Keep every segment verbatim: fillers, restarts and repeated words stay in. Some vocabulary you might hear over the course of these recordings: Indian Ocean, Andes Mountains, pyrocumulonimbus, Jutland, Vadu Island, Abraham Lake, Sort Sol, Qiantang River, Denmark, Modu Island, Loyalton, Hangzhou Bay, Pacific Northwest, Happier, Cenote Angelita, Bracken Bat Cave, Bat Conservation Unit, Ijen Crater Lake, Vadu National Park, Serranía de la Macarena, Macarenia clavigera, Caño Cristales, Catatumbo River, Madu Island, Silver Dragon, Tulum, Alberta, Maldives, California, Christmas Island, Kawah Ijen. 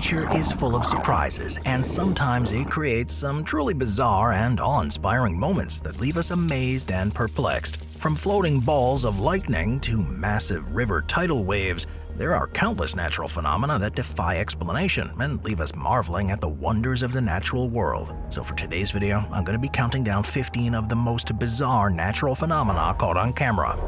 nature is full of surprises, and sometimes it creates some truly bizarre and awe-inspiring moments that leave us amazed and perplexed. From floating balls of lightning to massive river tidal waves, there are countless natural phenomena that defy explanation and leave us marveling at the wonders of the natural world. So for today's video, I'm going to be counting down fifteen of the most bizarre natural phenomena caught on camera.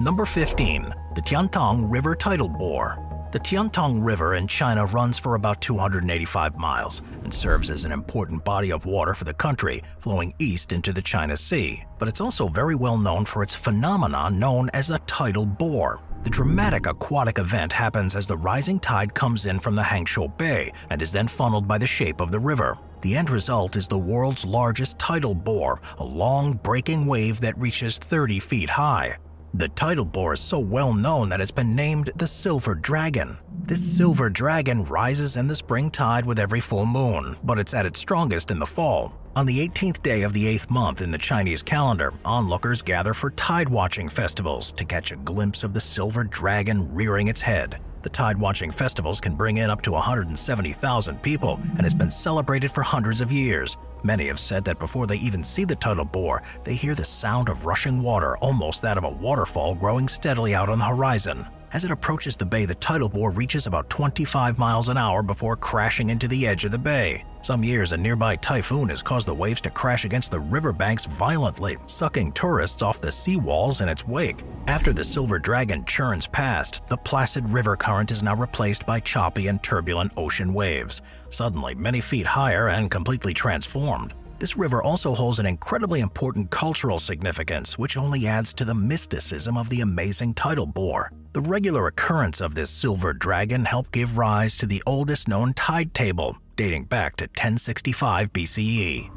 Number fifteen. The Qiantang River Tidal Bore. The Qiantang River in China runs for about two hundred eighty-five miles and serves as an important body of water for the country, flowing east into the China Sea. But it's also very well known for its phenomena known as a tidal bore. The dramatic aquatic event happens as the rising tide comes in from the Hangzhou Bay and is then funneled by the shape of the river. The end result is the world's largest tidal bore, a long breaking wave that reaches thirty feet high. The tidal bore is so well known that it's been named the Silver Dragon. This Silver Dragon rises in the spring tide with every full moon, but it's at its strongest in the fall. On the eighteenth day of the eighth month in the Chinese calendar, onlookers gather for tide-watching festivals to catch a glimpse of the Silver Dragon rearing its head. The tide-watching festivals can bring in up to one hundred seventy thousand people and has been celebrated for hundreds of years. Many have said that before they even see the tidal bore, they hear the sound of rushing water, almost that of a waterfall growing steadily out on the horizon. As it approaches the bay, the tidal bore reaches about twenty-five miles an hour before crashing into the edge of the bay. Some years, a nearby typhoon has caused the waves to crash against the riverbanks violently, sucking tourists off the seawalls in its wake. After the Silver Dragon churns past, the placid river current is now replaced by choppy and turbulent ocean waves, suddenly many feet higher and completely transformed. This river also holds an incredibly important cultural significance, which only adds to the mysticism of the amazing tidal bore. The regular occurrence of this Silver Dragon helped give rise to the oldest known tide table, dating back to ten sixty-five B C E.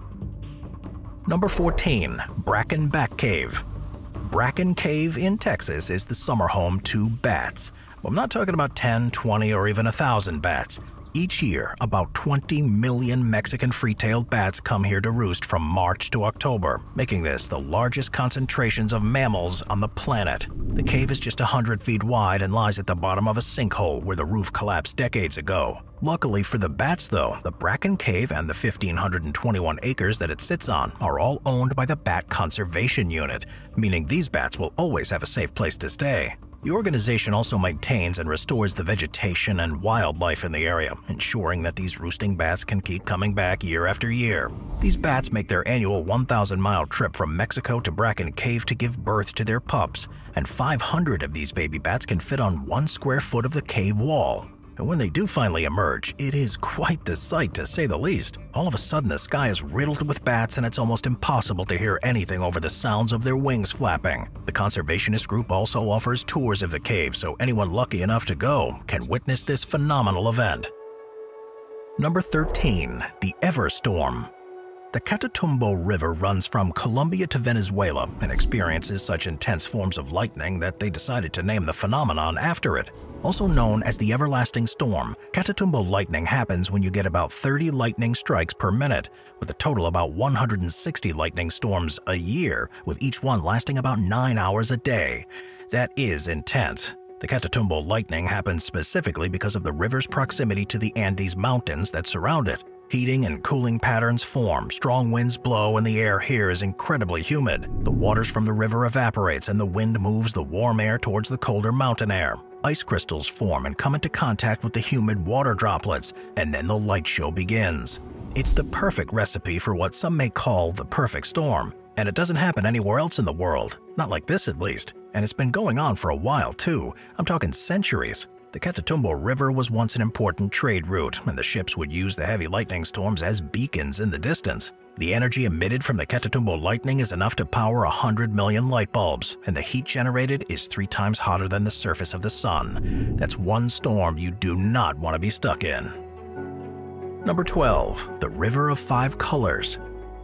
Number fourteen. Bracken Bat Cave. Bracken Cave in Texas is the summer home to bats. Well, I'm not talking about ten, twenty, or even one thousand bats. Each year, about twenty million Mexican free-tailed bats come here to roost from March to October, making this the largest concentrations of mammals on the planet. The cave is just one hundred feet wide and lies at the bottom of a sinkhole where the roof collapsed decades ago. Luckily for the bats, though, the Bracken Cave and the one thousand five hundred twenty-one acres that it sits on are all owned by the Bat Conservation Unit, meaning these bats will always have a safe place to stay. The organization also maintains and restores the vegetation and wildlife in the area, ensuring that these roosting bats can keep coming back year after year. These bats make their annual one thousand mile trip from Mexico to Bracken Cave to give birth to their pups, and five hundred of these baby bats can fit on one square foot of the cave wall. And when they do finally emerge, it is quite the sight to say the least. All of a sudden, the sky is riddled with bats and it's almost impossible to hear anything over the sounds of their wings flapping. The conservationist group also offers tours of the cave, so anyone lucky enough to go can witness this phenomenal event. Number thirteen. The Everstorm. The Catatumbo River runs from Colombia to Venezuela and experiences such intense forms of lightning that they decided to name the phenomenon after it. Also known as the Everlasting Storm, Catatumbo lightning happens when you get about thirty lightning strikes per minute, with a total about one hundred sixty lightning storms a year, with each one lasting about nine hours a day. That is intense. The Catatumbo lightning happens specifically because of the river's proximity to the Andes Mountains that surround it. Heating and cooling patterns form, strong winds blow, and the air here is incredibly humid. The waters from the river evaporates, and the wind moves the warm air towards the colder mountain air. Ice crystals form and come into contact with the humid water droplets, and then the light show begins. It's the perfect recipe for what some may call the perfect storm, and it doesn't happen anywhere else in the world, not like this at least. And it's been going on for a while too, I'm talking centuries. The Catatumbo River was once an important trade route, and the ships would use the heavy lightning storms as beacons in the distance. The energy emitted from the Catatumbo lightning is enough to power one hundred million light bulbs, and the heat generated is three times hotter than the surface of the sun. That's one storm you do not want to be stuck in. Number twelve. The River of Five Colors.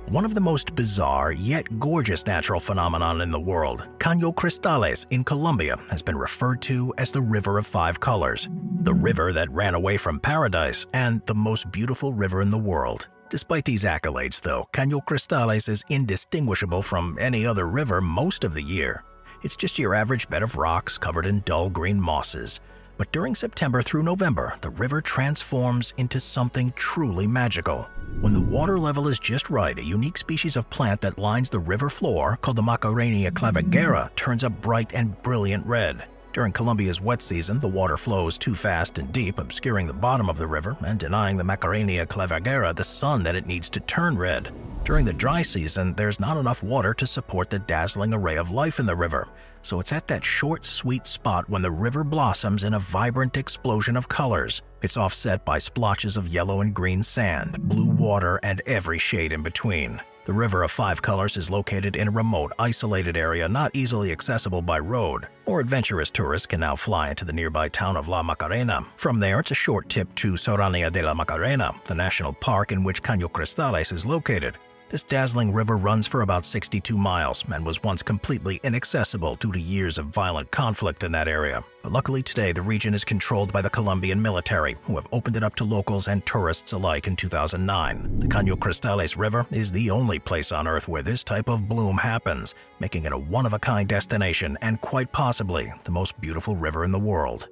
One of the most bizarre yet gorgeous natural phenomenon in the world, Caño Cristales in Colombia, has been referred to as the River of Five Colors, the river that ran away from paradise, and the most beautiful river in the world. Despite these accolades, though, Caño Cristales is indistinguishable from any other river most of the year. It's just your average bed of rocks covered in dull green mosses. But during September through November, the river transforms into something truly magical. When the water level is just right, a unique species of plant that lines the river floor, called the Macarenia clavigera, turns a bright and brilliant red. During Colombia's wet season, the water flows too fast and deep, obscuring the bottom of the river and denying the Macarenia clavigera the sun that it needs to turn red. During the dry season, there's not enough water to support the dazzling array of life in the river, so it's at that short, sweet spot when the river blossoms in a vibrant explosion of colors. It's offset by splotches of yellow and green sand, blue water, and every shade in between. The River of Five Colors is located in a remote, isolated area not easily accessible by road. More adventurous tourists can now fly into the nearby town of La Macarena. From there, it's a short trip to Serranía de la Macarena, the national park in which Caño Cristales is located. This dazzling river runs for about sixty-two miles and was once completely inaccessible due to years of violent conflict in that area. But luckily today, the region is controlled by the Colombian military, who have opened it up to locals and tourists alike in two thousand nine. The Caño Cristales River is the only place on Earth where this type of bloom happens, making it a one-of-a-kind destination and quite possibly the most beautiful river in the world.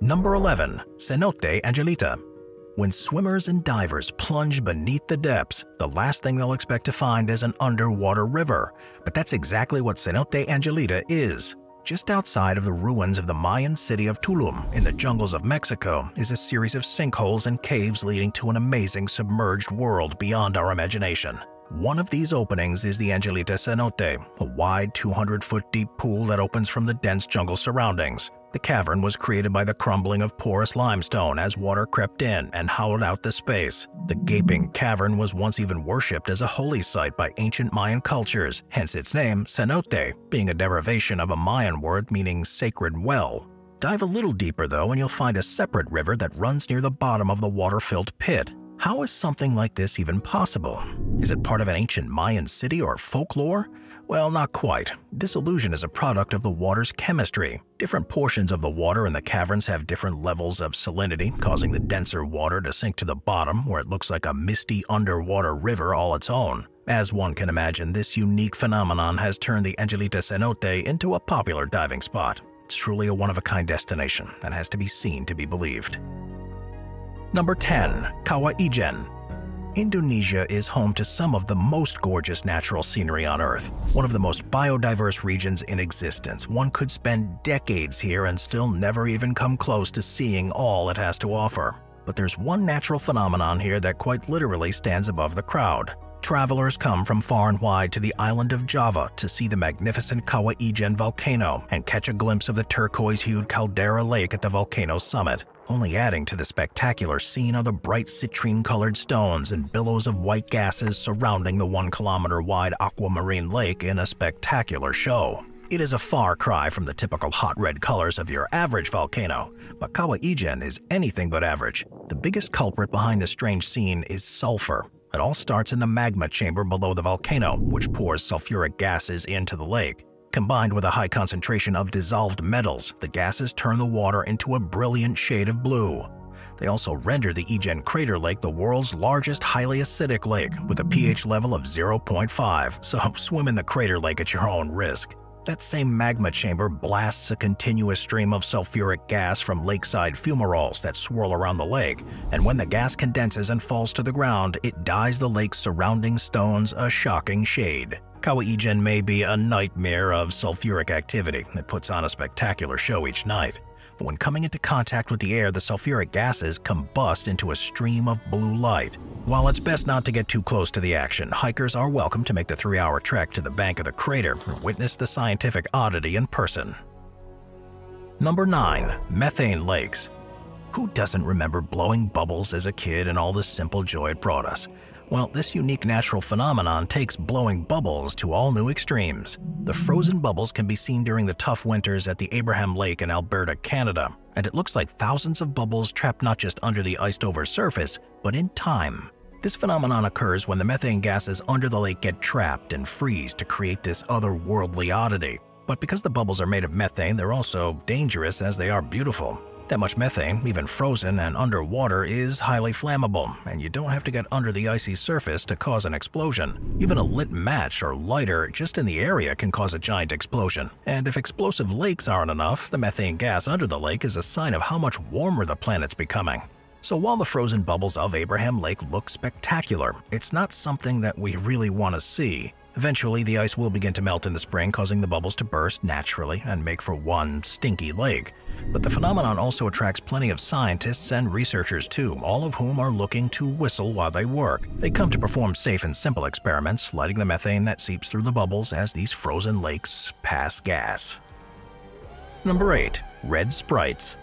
Number eleven. Cenote Angelita. When swimmers and divers plunge beneath the depths, the last thing they'll expect to find is an underwater river. But that's exactly what Cenote Angelita is. Just outside of the ruins of the Mayan city of Tulum, in the jungles of Mexico, is a series of sinkholes and caves leading to an amazing submerged world beyond our imagination. One of these openings is the Angelita Cenote, a wide two hundred foot deep pool that opens from the dense jungle surroundings. The cavern was created by the crumbling of porous limestone as water crept in and hollowed out the space. The gaping cavern was once even worshipped as a holy site by ancient Mayan cultures, hence its name, cenote, being a derivation of a Mayan word meaning sacred well. Dive a little deeper though and you'll find a separate river that runs near the bottom of the water-filled pit. How is something like this even possible? Is it part of an ancient Mayan city or folklore? Well, not quite. This illusion is a product of the water's chemistry. Different portions of the water in the caverns have different levels of salinity, causing the denser water to sink to the bottom where it looks like a misty underwater river all its own. As one can imagine, this unique phenomenon has turned the Angelita Cenote into a popular diving spot. It's truly a one-of-a-kind destination that has to be seen to be believed. Number ten. Kawah Ijen. Indonesia is home to some of the most gorgeous natural scenery on Earth. One of the most biodiverse regions in existence. One could spend decades here and still never even come close to seeing all it has to offer. But there's one natural phenomenon here that quite literally stands above the crowd. Travelers come from far and wide to the island of Java to see the magnificent Kawah Ijen volcano and catch a glimpse of the turquoise-hued caldera lake at the volcano's summit. Only adding to the spectacular scene are the bright citrine-colored stones and billows of white gases surrounding the one-kilometer-wide aquamarine lake in a spectacular show. It is a far cry from the typical hot red colors of your average volcano, but Kawah Ijen is anything but average. The biggest culprit behind this strange scene is sulfur. It all starts in the magma chamber below the volcano, which pours sulfuric gases into the lake. Combined with a high concentration of dissolved metals, the gases turn the water into a brilliant shade of blue. They also render the Ijen Crater Lake the world's largest highly acidic lake with a pH level of zero point five, so swim in the crater lake at your own risk. That same magma chamber blasts a continuous stream of sulfuric gas from lakeside fumaroles that swirl around the lake, and when the gas condenses and falls to the ground, it dyes the lake's surrounding stones a shocking shade. Kawah Ijen may be a nightmare of sulfuric activity that puts on a spectacular show each night, but when coming into contact with the air, the sulfuric gases combust into a stream of blue light. While it's best not to get too close to the action, hikers are welcome to make the three-hour trek to the bank of the crater and witness the scientific oddity in person. Number nine. Methane Lakes. Who doesn't remember blowing bubbles as a kid and all the simple joy it brought us? Well, this unique natural phenomenon takes blowing bubbles to all new extremes. The frozen bubbles can be seen during the tough winters at the Abraham Lake in Alberta, Canada, and it looks like thousands of bubbles trapped not just under the iced-over surface, but in time. This phenomenon occurs when the methane gases under the lake get trapped and freeze to create this otherworldly oddity. But because the bubbles are made of methane, they're also dangerous as they are beautiful. That much methane, even frozen and underwater, is highly flammable, and you don't have to get under the icy surface to cause an explosion. Even a lit match or lighter just in the area can cause a giant explosion. And if explosive lakes aren't enough, the methane gas under the lake is a sign of how much warmer the planet's becoming. So while the frozen bubbles of Abraham Lake look spectacular, it's not something that we really want to see. Eventually, the ice will begin to melt in the spring, causing the bubbles to burst naturally and make for one stinky lake. But the phenomenon also attracts plenty of scientists and researchers too, all of whom are looking to whistle while they work. They come to perform safe and simple experiments, lighting the methane that seeps through the bubbles as these frozen lakes pass gas. Number eight. Red Sprites.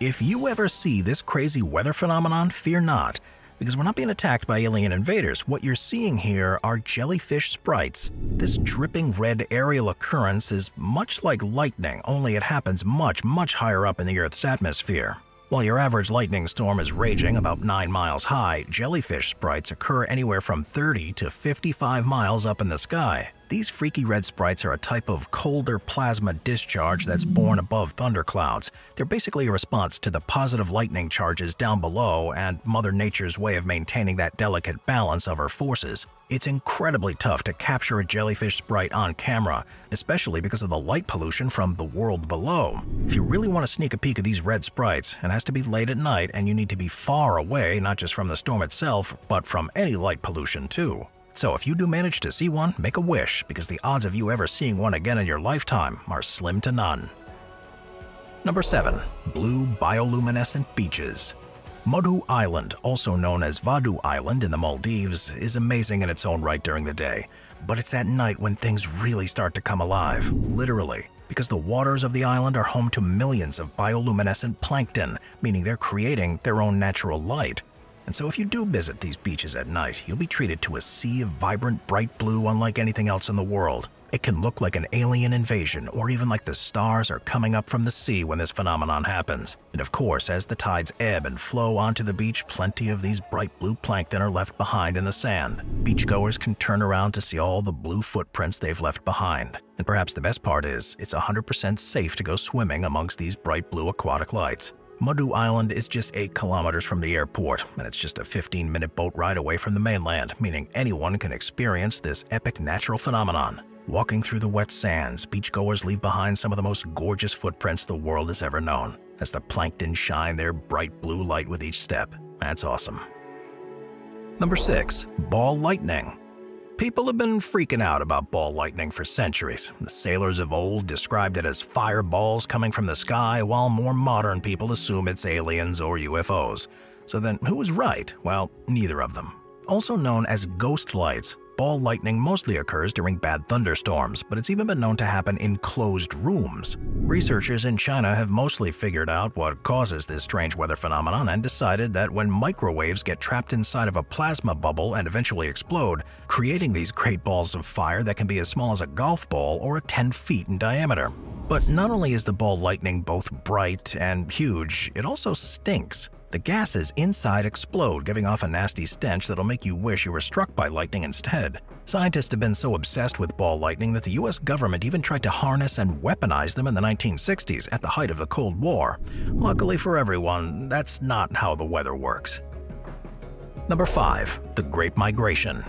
If you ever see this crazy weather phenomenon, fear not, because we're not being attacked by alien invaders. What you're seeing here are jellyfish sprites. This dripping red aerial occurrence is much like lightning, only it happens much, much higher up in the Earth's atmosphere. While your average lightning storm is raging about nine miles high, jellyfish sprites occur anywhere from thirty to fifty-five miles up in the sky. These freaky red sprites are a type of colder plasma discharge that's born above thunderclouds. They're basically a response to the positive lightning charges down below and Mother Nature's way of maintaining that delicate balance of her forces. It's incredibly tough to capture a jellyfish sprite on camera, especially because of the light pollution from the world below. If you really want to sneak a peek of these red sprites, it has to be late at night and you need to be far away not just from the storm itself, but from any light pollution too. So if you do manage to see one, make a wish, because the odds of you ever seeing one again in your lifetime are slim to none. Number seven. Blue bioluminescent beaches. Modu Island, also known as Vadu Island in the Maldives, is amazing in its own right during the day. But it's at night when things really start to come alive, literally, because the waters of the island are home to millions of bioluminescent plankton, meaning they're creating their own natural light. And so if you do visit these beaches at night, you'll be treated to a sea of vibrant, bright blue unlike anything else in the world. It can look like an alien invasion, or even like the stars are coming up from the sea when this phenomenon happens. And of course, as the tides ebb and flow onto the beach, plenty of these bright blue plankton are left behind in the sand. Beachgoers can turn around to see all the blue footprints they've left behind. And perhaps the best part is, it's one hundred percent safe to go swimming amongst these bright blue aquatic lights. Madu Island is just eight kilometers from the airport, and it's just a fifteen minute boat ride away from the mainland, meaning anyone can experience this epic natural phenomenon. Walking through the wet sands, beachgoers leave behind some of the most gorgeous footprints the world has ever known, as the plankton shine their bright blue light with each step. That's awesome. Number six. Ball lightning. People have been freaking out about ball lightning for centuries. The sailors of old described it as fireballs coming from the sky, while more modern people assume it's aliens or U F Os. So then, who was right? Well, neither of them. Also known as ghost lights, ball lightning mostly occurs during bad thunderstorms, but it's even been known to happen in closed rooms. Researchers in China have mostly figured out what causes this strange weather phenomenon and decided that when microwaves get trapped inside of a plasma bubble and eventually explode, creating these great balls of fire that can be as small as a golf ball or ten feet in diameter. But not only is the ball lightning both bright and huge, it also stinks. The gases inside explode, giving off a nasty stench that'll make you wish you were struck by lightning instead. Scientists have been so obsessed with ball lightning that the U S government even tried to harness and weaponize them in the nineteen sixties at the height of the Cold War. Luckily for everyone, that's not how the weather works. Number five. The Great Migration.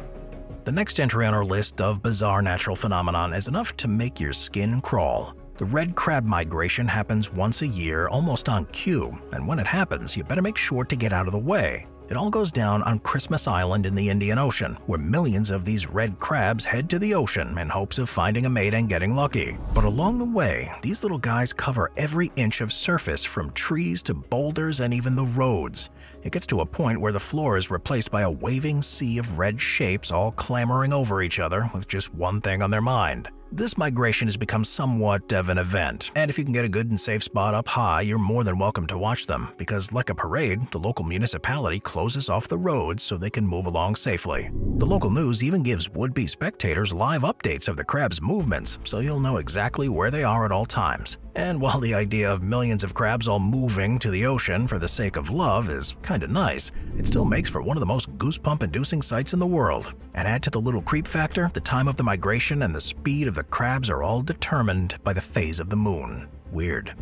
The next entry on our list of bizarre natural phenomenon is enough to make your skin crawl. The red crab migration happens once a year, almost on cue, and when it happens, you better make sure to get out of the way. It all goes down on Christmas Island in the Indian Ocean, where millions of these red crabs head to the ocean in hopes of finding a mate and getting lucky. But along the way, these little guys cover every inch of surface, from trees to boulders and even the roads. It gets to a point where the floor is replaced by a waving sea of red shapes all clamoring over each other with just one thing on their mind. This migration has become somewhat of an event, and if you can get a good and safe spot up high, you're more than welcome to watch them, because like a parade, the local municipality closes off the roads so they can move along safely. The local news even gives would-be spectators live updates of the crabs' movements, so you'll know exactly where they are at all times. And while the idea of millions of crabs all moving to the ocean for the sake of love is kinda nice, it still makes for one of the most goosebump-inducing sights in the world. And add to the little creep factor, the time of the migration and the speed of the crabs are all determined by the phase of the moon. Weird.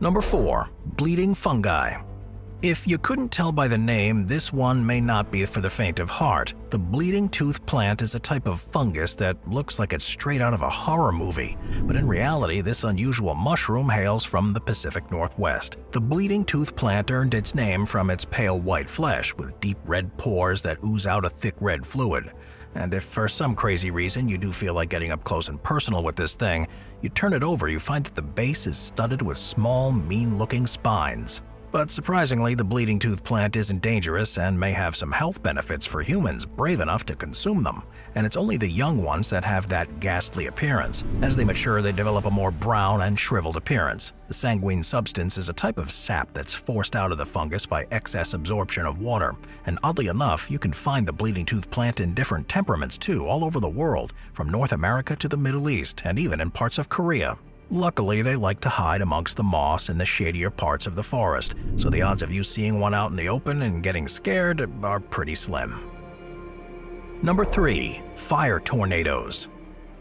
Number four. Bleeding fungi. If you couldn't tell by the name, this one may not be for the faint of heart. The bleeding tooth plant is a type of fungus that looks like it's straight out of a horror movie, but in reality, this unusual mushroom hails from the Pacific Northwest. The bleeding tooth plant earned its name from its pale white flesh with deep red pores that ooze out a thick red fluid. And if for some crazy reason you do feel like getting up close and personal with this thing, you turn it over, you find that the base is studded with small, mean-looking spines. But surprisingly, the bleeding tooth plant isn't dangerous and may have some health benefits for humans brave enough to consume them. And it's only the young ones that have that ghastly appearance. As they mature, they develop a more brown and shriveled appearance. The sanguine substance is a type of sap that's forced out of the fungus by excess absorption of water. And oddly enough, you can find the bleeding tooth plant in different temperaments too, all over the world, from North America to the Middle East and even in parts of Korea. Luckily, they like to hide amongst the moss in the shadier parts of the forest, so the odds of you seeing one out in the open and getting scared are pretty slim. Number three. Fire tornadoes.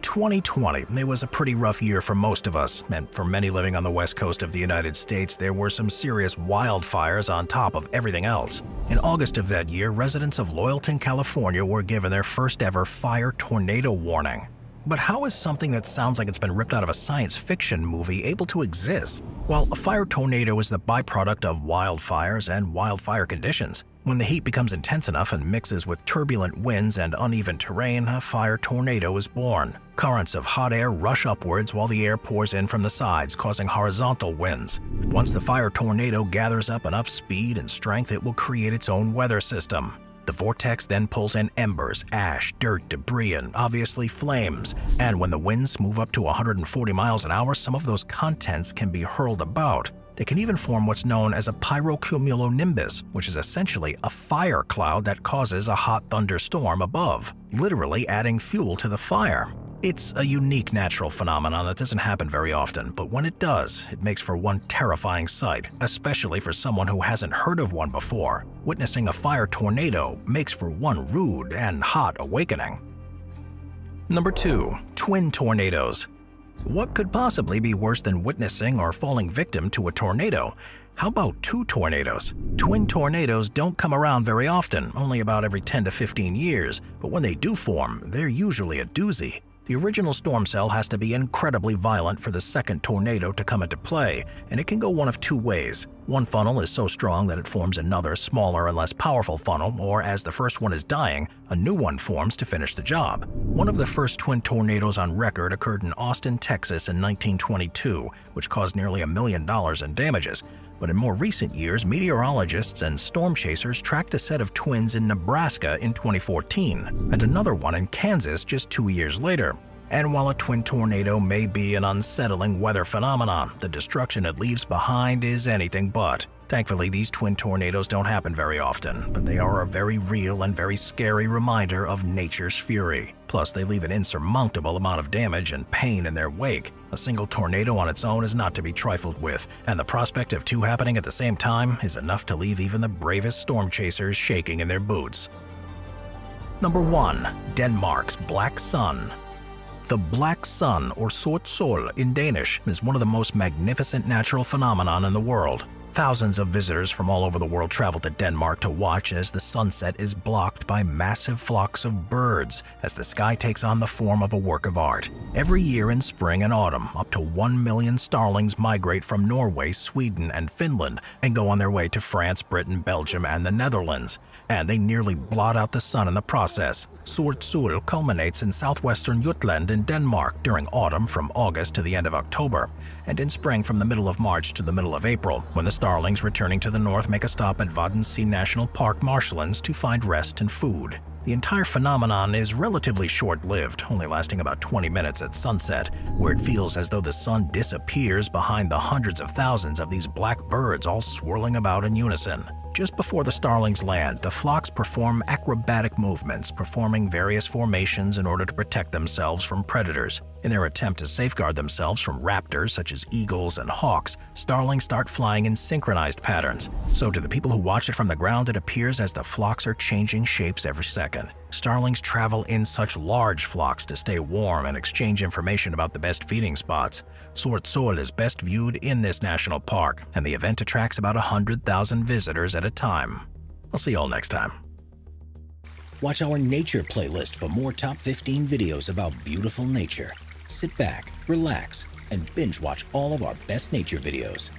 twenty twenty, it was a pretty rough year for most of us, and for many living on the west coast of the United States, there were some serious wildfires on top of everything else. In August of that year, residents of Loyalton, California were given their first ever fire tornado warning. But how is something that sounds like it's been ripped out of a science fiction movie able to exist? Well, a fire tornado is the byproduct of wildfires and wildfire conditions. When the heat becomes intense enough and mixes with turbulent winds and uneven terrain, a fire tornado is born. Currents of hot air rush upwards while the air pours in from the sides, causing horizontal winds. Once the fire tornado gathers up enough speed and strength, it will create its own weather system. The vortex then pulls in embers, ash, dirt, debris, and obviously flames. And when the winds move up to one hundred forty miles an hour, some of those contents can be hurled about. They can even form what's known as a pyrocumulonimbus, which is essentially a fire cloud that causes a hot thunderstorm above, literally adding fuel to the fire. It's a unique natural phenomenon that doesn't happen very often, but when it does, it makes for one terrifying sight, especially for someone who hasn't heard of one before. Witnessing a fire tornado makes for one rude and hot awakening. Number two. Twin tornadoes. What could possibly be worse than witnessing or falling victim to a tornado? How about two tornadoes? Twin tornadoes don't come around very often, only about every ten to fifteen years, but when they do form, they're usually a doozy. The original storm cell has to be incredibly violent for the second tornado to come into play, and it can go one of two ways. One funnel is so strong that it forms another, smaller and less powerful funnel, or as the first one is dying, a new one forms to finish the job. One of the first twin tornadoes on record occurred in Austin, Texas in nineteen twenty-two, which caused nearly a million dollars in damages. But in more recent years, meteorologists and storm chasers tracked a set of twins in Nebraska in twenty fourteen, and another one in Kansas just two years later. And while a twin tornado may be an unsettling weather phenomenon, the destruction it leaves behind is anything but. Thankfully, these twin tornadoes don't happen very often, but they are a very real and very scary reminder of nature's fury. Plus, they leave an insurmountable amount of damage and pain in their wake. A single tornado on its own is not to be trifled with, and the prospect of two happening at the same time is enough to leave even the bravest storm chasers shaking in their boots. Number one. Denmark's Black Sun. The Black Sun, or Sort Sol in Danish, is one of the most magnificent natural phenomenon in the world. Thousands of visitors from all over the world travel to Denmark to watch as the sunset is blocked by massive flocks of birds as the sky takes on the form of a work of art. Every year in spring and autumn, up to one million starlings migrate from Norway, Sweden, and Finland and go on their way to France, Britain, Belgium, and the Netherlands. And they nearly blot out the sun in the process. Sort Sol culminates in southwestern Jutland in Denmark during autumn from August to the end of October, and in spring from the middle of March to the middle of April, when the starlings returning to the north make a stop at Vadu National Park marshlands to find rest and food. The entire phenomenon is relatively short-lived, only lasting about twenty minutes at sunset, where it feels as though the sun disappears behind the hundreds of thousands of these black birds all swirling about in unison. Just before the starlings land, the flocks perform acrobatic movements, performing various formations in order to protect themselves from predators. In their attempt to safeguard themselves from raptors such as eagles and hawks, starlings start flying in synchronized patterns. So to the people who watch it from the ground, it appears as the flocks are changing shapes every second. Starlings travel in such large flocks to stay warm and exchange information about the best feeding spots. Sort Sol is best viewed in this national park, and the event attracts about one hundred thousand visitors at a time. I'll see you all next time. Watch our nature playlist for more top fifteen videos about beautiful nature. Sit back, relax, and binge watch all of our best nature videos.